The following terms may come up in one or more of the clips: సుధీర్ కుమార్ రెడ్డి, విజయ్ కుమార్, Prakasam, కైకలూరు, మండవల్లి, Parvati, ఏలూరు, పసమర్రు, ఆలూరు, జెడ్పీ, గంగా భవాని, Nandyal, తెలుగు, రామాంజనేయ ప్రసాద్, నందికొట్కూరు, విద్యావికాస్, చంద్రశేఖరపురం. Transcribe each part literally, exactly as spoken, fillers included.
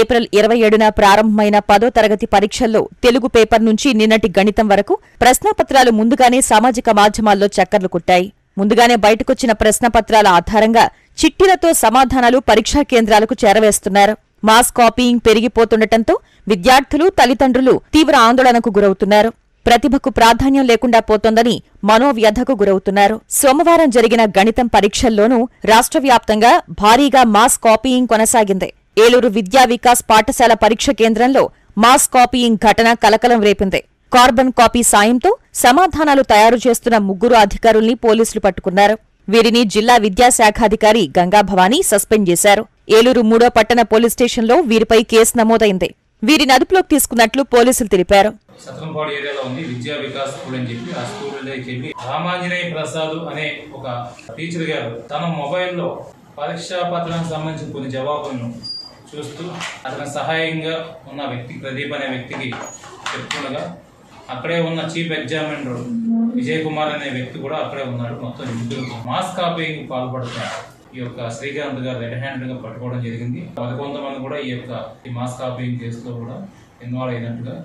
April ఇరవై ఏడున ప్రారంభమైన పదో తరగతి పరీక్షల్లో తెలుగు పేపర్ నుంచి నిన్నటి గణితం వరకు ప్రశ్నపత్రాలు ముందుగానే సామాజిక మాధ్యమాల్లో చక్కర్లు కొట్టాయి. ముందుగానే బయటకొచ్చిన ప్రశ్నపత్రాల ఆధారంగా చిట్టీలతో సమాధానాలు పరీక్షా కేంద్రాలకు చేరవేస్తున్నారు. మాస్ కాపీయింగ్ పెరిగిపోతుండటంతో విద్యార్థులు తల్లిదండ్రులు తీవ్ర ఆందోళనకు గురవుతున్నారు. ప్రతిభకు ప్రాధాన్యం లేకుండా పోతోందని మనోవ్యధకు గురవుతున్నారు. సోమవారం జరిగిన గణితం పరీక్షల్లోనూ రాష్ట్ర వ్యాప్తంగా భారీగా మాస్ కాపీయింగ్ కొనసాగింది. ఏలూరు విద్యా వికాస్ పాఠశాల పరీక్ష కేంద్రంలో మాస్ కాపీయింగ్ ఘటన కలకలం రేపింది. కార్బన్ కాపీ సాయంతో సమాధానాలు తయారు చేస్తున్న ముగ్గురు అధికారుల్ని పోలీసులు పట్టుకున్నారు. వీరిని జిల్లా విద్యాశాఖాధికారి గంగా భవాని సస్పెండ్ చేశారు. ఏలూరు మూడో పట్టణ పోలీస్ స్టేషన్లో వీరిపై కేసు నమోదైంది. వీరిని అదుపులోకి తీసుకున్నట్లు పోలీసులు తెలిపారు. సత్రంపాడు ఏరియాలో ఉంది విద్యా వికాస్ స్కూల్ అని చెప్పి ఆ స్కూల్ వెళ్ళి రామాంజనేయ ప్రసాద్ అనే ఒక టీచర్ గారు తన మొబైల్లో పరీక్షా పత్రానికి సంబంధించిన కొన్ని జవాబులను చూస్తూ అతని సహాయంగా ఉన్న వ్యక్తి ప్రదీప్ అనే వ్యక్తికి చెప్తుండగా అక్కడే ఉన్న చీఫ్ ఎగ్జామినర్ విజయ్ కుమార్ అనే వ్యక్తి కూడా అక్కడే ఉన్నాడు. మొత్తం ఇద్దరు మాస్ కాపీకి పాల్పడుతున్నారు. ఈ యొక్క శ్రీకాంత్ గారు రెడ్ హ్యాండ్ గా పట్టుకోవడం జరిగింది. కొంతమంది కూడా ఈ యొక్క మాస్ కాపీయింగ్ కేసులో కూడా ఇన్వాల్వ్ అయినట్టుగా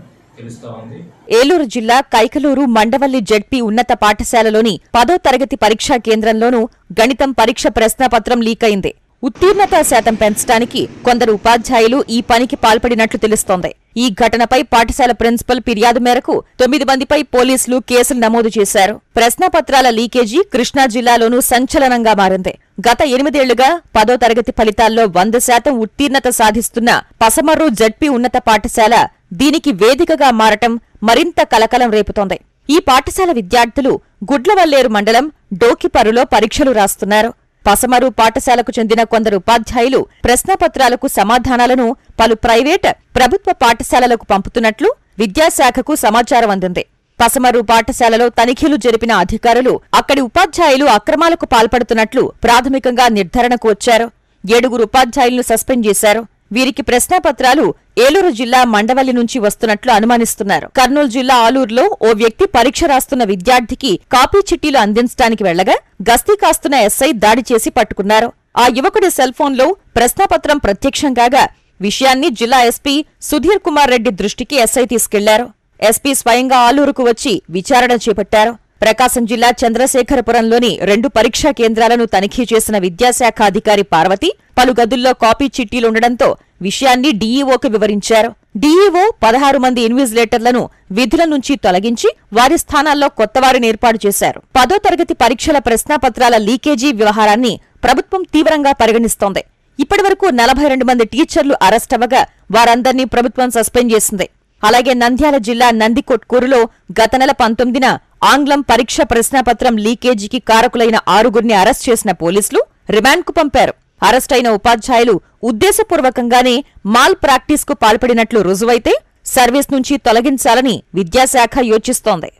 ఏలూరు జిల్లా కైకలూరు మండవల్లి జడ్పీ ఉన్నత పాఠశాలలోని పదో తరగతి పరీక్షా కేంద్రంలోనూ గణితం పరీక్ష ప్రశ్నపత్రం లీకైంది. ఉత్తీర్ణత శాతం పెంచడానికి కొందరు ఉపాధ్యాయులు ఈ పనికి పాల్పడినట్లు తెలుస్తోంది. ఈ ఘటనపై పాఠశాల ప్రిన్సిపల్ ఫిర్యాదు మేరకు తొమ్మిది మందిపై పోలీసులు కేసులు నమోదు చేశారు. ప్రశ్నపత్రాల లీకేజీ కృష్ణా జిల్లాలోనూ సంచలనంగా మారింది. గత ఎనిమిదేళ్లుగా పదో తరగతి ఫలితాల్లో వంద శాతం ఉత్తీర్ణత సాధిస్తున్న పసమర్రు జడ్పీ ఉన్నత పాఠశాల దీనికి వేదికగా మారటం మరింత కలకలం రేపుతోంది. ఈ పాఠశాల విద్యార్థులు గుడ్లవల్లేరు మండలం డోకిపరులో పరీక్షలు రాస్తున్నారు. పసమరు పాఠశాలకు చెందిన కొందరు ఉపాధ్యాయులు ప్రశ్నపత్రాలకు సమాధానాలను పలు ప్రైవేట్, ప్రభుత్వ పాఠశాలలకు పంపుతున్నట్లు విద్యాశాఖకు సమాచారం అందింది. పసమరు పాఠశాలలో తనిఖీలు జరిపిన అధికారులు అక్కడి ఉపాధ్యాయులు అక్రమాలకు పాల్పడుతున్నట్లు ప్రాథమికంగా నిర్ధారణకు వచ్చారు. ఏడుగురు ఉపాధ్యాయులను సస్పెండ్ చేశారు. వీరికి ప్రశ్నపత్రాలు ఏలూరు జిల్లా మండవల్లి నుంచి వస్తున్నట్లు అనుమానిస్తున్నారు. కర్నూలు జిల్లా ఆలూరులో ఓ వ్యక్తి పరీక్ష రాస్తున్న విద్యార్థికి కాపీ చిట్టీలు అందించడానికి వెళ్లగా గస్తీ కాస్తున్న ఎస్ఐ దాడి చేసి పట్టుకున్నారు. ఆ యువకుడి సెల్ఫోన్లో ప్రశ్నపత్రం ప్రత్యక్షం కాగా విషయాన్ని జిల్లా ఎస్పీ సుధీర్ కుమార్ రెడ్డి దృష్టికి ఎస్ఐ తీసుకెళ్లారు. ఎస్పీ స్వయంగా ఆలూరుకు వచ్చి విచారణ చేపట్టారు. ప్రకాశం జిల్లా చంద్రశేఖరపురంలోని రెండు పరీక్షా కేంద్రాలను తనిఖీ చేసిన విద్యాశాఖ అధికారి పార్వతి పలు గదుల్లో కాపీ చిట్టీలుండడంతో విషయాన్ని డీఈఓకు వివరించారు. డీఈఓ పదహారు మంది ఇన్విజిలేటర్లను విధుల నుంచి తొలగించి వారి స్థానాల్లో కొత్తవారిని ఏర్పాటు చేశారు. పదో తరగతి పరీక్షల ప్రశ్నాపత్రాల లీకేజీ వ్యవహారాన్ని ప్రభుత్వం తీవ్రంగా పరిగణిస్తోంది. ఇప్పటివరకు నలభై రెండు మంది టీచర్లు అరెస్టవగా వారందర్నీ ప్రభుత్వం సస్పెండ్ చేసింది. అలాగే నంద్యాల జిల్లా నందికొట్కూరులో గత నెల పంతొమ్మిదిన ఆంగ్లం పరీక్ష ప్రశ్నాపత్రం లీకేజీకి కారకులైన ఆరుగురిని అరెస్ట్ చేసిన పోలీసులు రిమాండ్కు పంపారు. అరెస్టైన ఉపాధ్యాయులు ఉద్దేశపూర్వకంగానే మాల్ ప్రాక్టీస్కు పాల్పడినట్లు రుజువైతే సర్వీస్ నుంచి తొలగించాలని విద్యాశాఖ యోచిస్తోంది.